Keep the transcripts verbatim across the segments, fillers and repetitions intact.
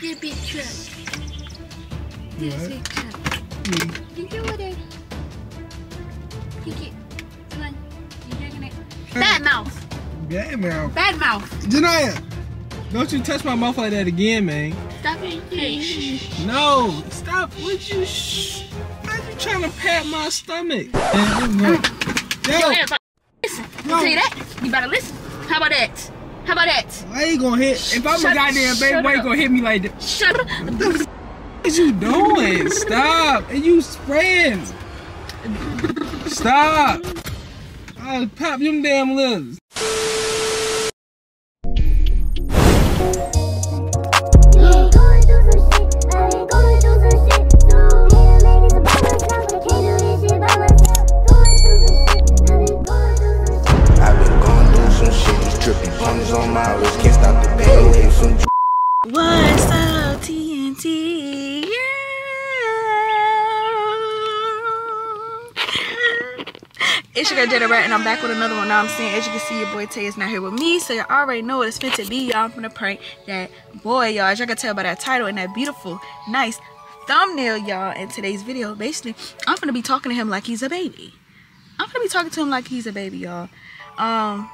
You're a big truck. You're a big truck. You get water. You get. Come on. You're drinking it. Bad mouth. Bad mouth. Bad mouth. Janiyah, don't you touch my mouth like that again, man. Stop it. Hey. No. Stop. Would you? Shh. Why are you trying to pat my stomach? Yo. No. Tell you that, you better listen. How about that? How about that? Why you gonna hit? If I'm shut a goddamn baby, why you gonna hit me like that? Shut up. What the f you doing? Stop. And you spraying. Stop. I'll pop them damn lips. What's up, T N T? Yeah. It's your girl Jada Rat, and I'm back with another one. Now I'm saying, as you can see, your boy Tay is not here with me, so y'all already know what it's meant to be. Y'all, I'm gonna prank that boy, y'all. As y'all can tell by that title and that beautiful, nice thumbnail, y'all. In today's video, basically, I'm gonna be talking to him like he's a baby. I'm gonna be talking to him like he's a baby, y'all. Um.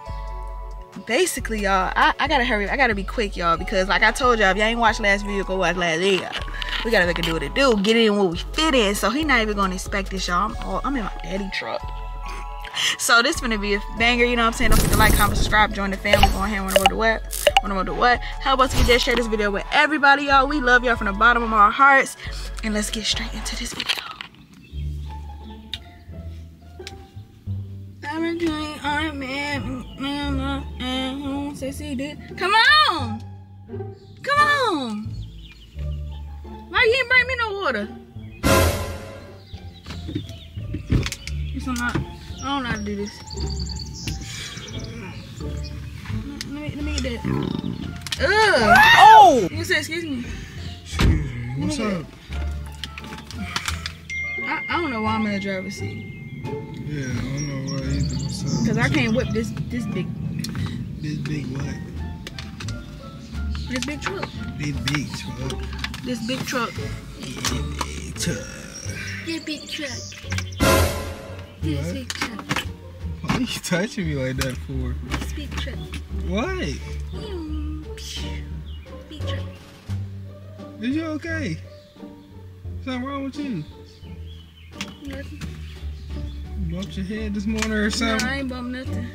Basically, y'all, I, I gotta hurry. I gotta be quick, y'all, because like I told y'all, if y'all ain't watched last video, go watch last video. We gotta make a do what it do. Get in what we fit in. So he not even gonna expect this, y'all. I'm, all, I'm in my daddy truck. So this gonna be a banger, you know what I'm saying? Don't forget to like, comment, subscribe, join the family. Go ahead, wanna go to what? Wanna go to what? Help us get there. Share this video with everybody, y'all. We love y'all from the bottom of our hearts. And let's get straight into this video. Come on! Come on! Why you ain't bring me no water? It's not, I don't know how to do this. Let me, let me get that. Ugh! Oh! You said excuse me. Excuse me. What's up? I, I don't know why I'm in the driver's seat. Yeah, I don't know why either. What's up? Because I can't whip this, this big. This big what? This big truck. This big truck. This big truck. This big truck. This big truck. This big truck. Why are you touching me like that for? This big truck. Why? Big truck. Is you okay? Something wrong with you? Nothing. You bumped your head this morning or something? No, I ain't bumped nothing.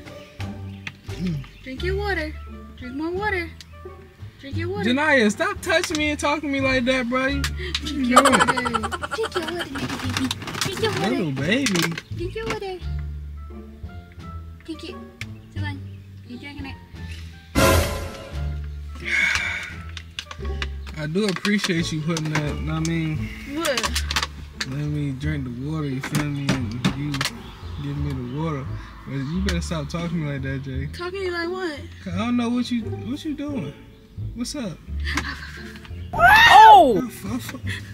Drink your water. Drink more water. Drink your water. Janiyah, stop touching me and talking to me like that, bro. Drink your water. Drink your water, baby. Drink your water. Little baby. Drink your water. Drink it. Come on. You drinking it? I do appreciate you putting that. I mean, what? Let me drink the water. You feel me? And you give me the water. You better stop talking to me like that, Jay. Talking to you like what? I don't know what you what you doing. What's up? Oh!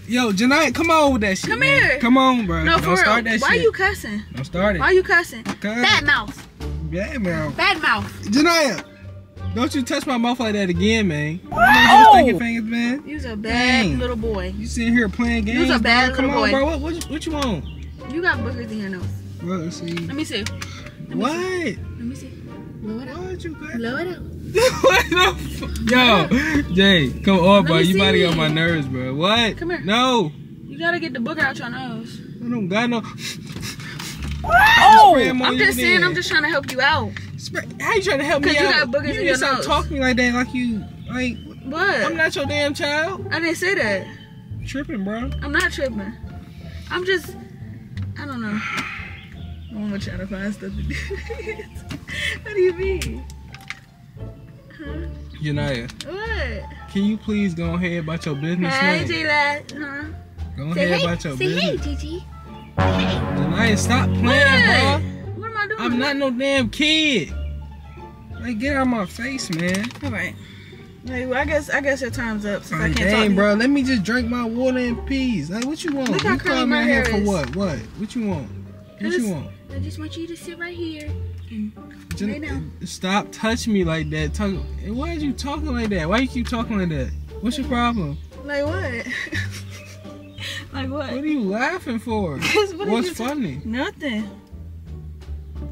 Yo, Janiyah, come on with that shit. Come man. Here. Come on, bro. No, don't for start real. That Why shit. Why you cussing? Don't start it. Why you cussing? Bad mouth. Bad mouth. Bad mouth. Janiyah, don't you touch my mouth like that again, man. You know stinking fingers, man. You's a bad Dang. little boy. You sitting here playing games. You's a bad man. little come boy. Come on, bro. What, what, what you want? You got boogers in your nose. Bro, let's see. Let me see. Let what? See. Let me see. Blow it out. What you got? Blow it out. What the f? Yo, Jay, come on, bro. You might get on my nerves, bro. What? Come here. No. You gotta get the booger out your nose. I don't got no. Oh! I'm, I'm just saying, I'm just trying to help you out. Spray. How you trying to help me out? Cause you got boogers in your nose. You stop talking like that, like you, like. What? I'm not your damn child. I didn't say that. I'm tripping, bro. I'm not tripping. I'm just, I don't know. I'm trying to find stuff to do. What do you mean? Huh? Janiyah. What? Can you please go ahead about your business? Hey, J-Lad. Huh? Go say ahead hey, about your say business. Say hey, Gigi. Hey. Janiyah, stop playing, what? bro. What am I doing? I'm not no damn kid. Like, get out of my face, man. All right. Hey, well, I guess I guess your time's up since right, I can't dang, talk. bro. Let me just drink my water in peace. Like, what you want? Look how you curly my hair is. For what? What? What you want? What you want? I just want you to sit right here and Jan lay down. Stop touching me like that. Talk, why are you talking like that? Why you keep talking like that? What's your problem? Like what? Like what? What are you laughing for? What What's funny? Nothing.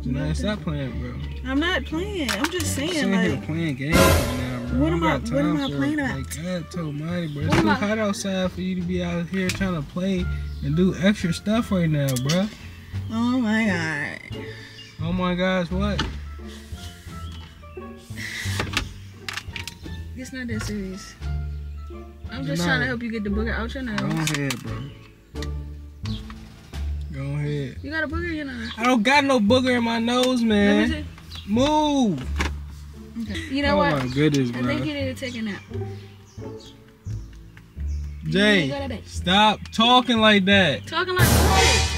Janiyah, stop playing, bro. I'm not playing. I'm just saying, I'm like. Here playing games right now, bro. What am I? What am I playing at? Like God told Mighty, bro. It's too hot outside for you to be out here trying to play and do extra stuff right now, bro. Oh my God. Oh my gosh, what? It's not that serious. I'm just trying to help you get the booger out your nose. Go ahead, bro. Go ahead. You got a booger in your nose? I don't got no booger in my nose, man. Move. Okay. You know what? Oh my goodness, bro. I think you need to take a nap. Jay, stop talking like that. Talking like what?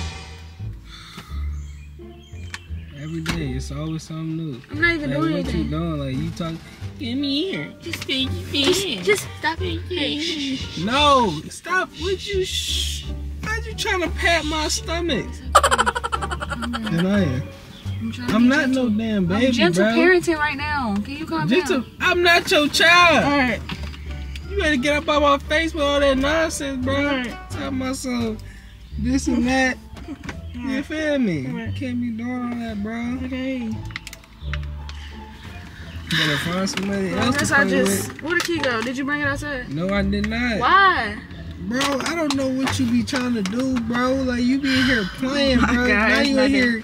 Every day, it's always something new. I'm not even like, doing what anything. You doing? Like you talk. Give me here. Just take me just, here. Just stop it. Hey, no, stop. Would you? Shh. Why'd you trying to pat my stomach? Janiyah, I'm, I'm not gentle. No damn baby, I'm gentle bro. Parenting right now. Can you calm gentle, down? I'm not your child. All right. You better get up out of my face with all that nonsense, bro. All right. Tell myself this and that. You feel me? Right. Can't be doing all that, bro. Okay. You better find somebody well, else to play I just, with. Where the key go? Did you bring it outside? No, I did not. Why? Bro, I don't know what you be trying to do, bro. Like, you be in here playing, oh bro. God, now you in here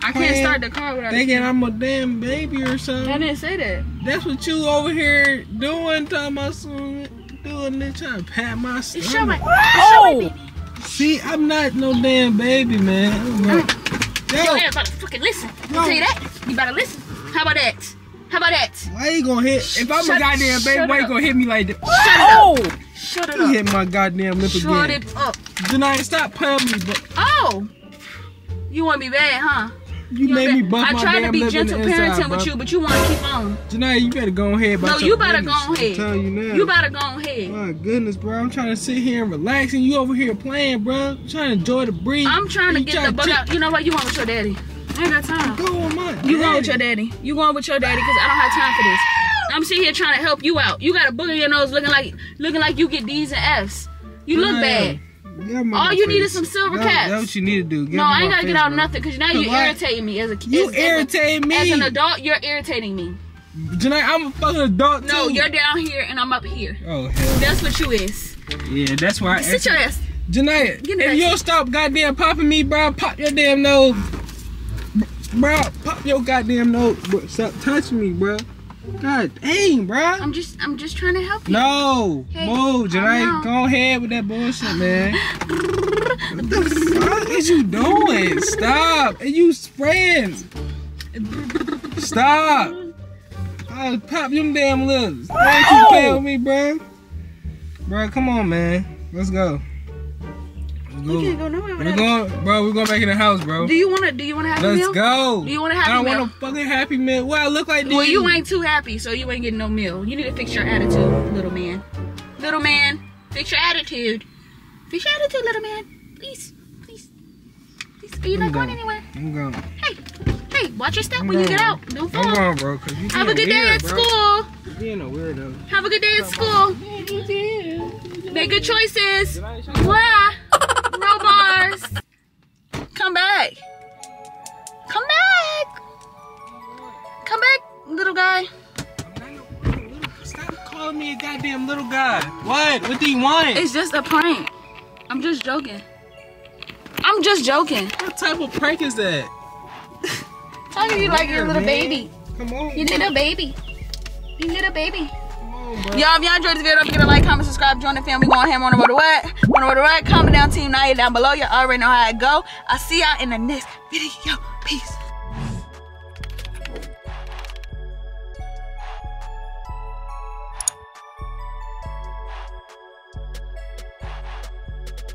I can't start the car without thinking I'm a damn baby or something. I didn't say that. That's what you over here doing, talking about doing this, trying to pat my stomach. It's show my, oh! Show my baby. See, I'm not no damn baby, man. Mm. Yo, you better fucking listen. Yo. I tell you that. You better listen. How about that? How about that? Why you gonna hit? If I'm shut, a goddamn baby, why you gonna hit me like that? Shut it up. Shut it up. You hit my goddamn lip shut again. Shut it up. Janiyah, stop playing me, bro. Oh, you want me bad, huh? You, you made me bust my damn lip. I tried to be gentle parenting inside, with bro. You, but you want to keep on. Janiyah, you better go ahead. No, you better business. Go ahead. I'm telling you now. You better go ahead. My goodness, bro. I'm trying to sit here and relax, and you over here playing, bro. I'm trying to enjoy the breeze. I'm trying to get the bug out. You know what? You want with your daddy. I ain't got time. Go on, my daddy. You going with your daddy. You going with your daddy, because I don't have time for this. I'm sitting here trying to help you out. You got a booger in your nose looking like, looking like you get D's and F's. You look bad. All you face. Need is some silver that, caps. That's what you need to do. Get no, I ain't gotta face, get out bro. Nothing because now you're irritating me as a kid. You irritate me. As an adult, you're irritating me. Janiyah, I'm a fucking adult no, too. No, you're down here and I'm up here. Oh, hell. That's what you is. Yeah, that's why I sit your ass. Janiyah, if back. You don't stop goddamn popping me, bro, pop your damn nose. Bro, pop your goddamn nose. Bro, stop touching me, bro. God dang, bro. I'm just, I'm just trying to help you. No, hey, move, Janiyah. Go ahead with that bullshit, man. What the fuck is you doing? Stop. Are you friends? Stop. I'll pop them damn lips. Why don't you play with me, bro? Bro, come on, man. Let's go. We can't go nowhere we're going, bro. We're going back in the house, bro. Do you wanna? Do you wanna happy let's meal? Let's go. Do you wanna happy meal? I don't meal? Want a fucking happy meal. Well, I look like this. Well, you? You ain't too happy, so you ain't getting no meal. You need to fix your attitude, little man. Little man, fix your attitude. Fix your attitude, little man. Please, please, please. Are you I'm not going, going anywhere? I'm going. Hey, hey, watch your step I'm when going. You get out. Don't fall. I'm going, bro. Cause you have a good weird, day at bro. School. You're being a weirdo. Have a good day at school. Yeah, make good choices. Bye. No bars. Come back. Come back. Come back, little guy. Stop calling me a goddamn little guy. What? What do you want? It's just a prank. I'm just joking. I'm just joking. What type of prank is that? Talking to you like your little man. Baby. Come on. You little baby. You little baby. Y'all, if y'all enjoyed this video, don't forget to like, comment, subscribe, join the family. Go on ham on the road to what? On the road to what? Comment down, Team Janiyah down below. Y'all already know how it go. I'll see y'all in the next video. Peace.